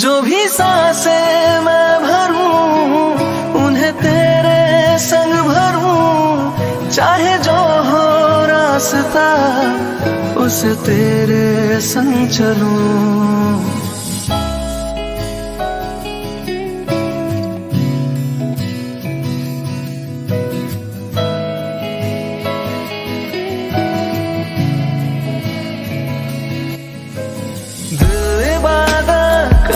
जो भी सांसें मैं भरूं उन्हें तेरे संग भरूं, चाहे जो हो रास्ता उस तेरे संग चलूं।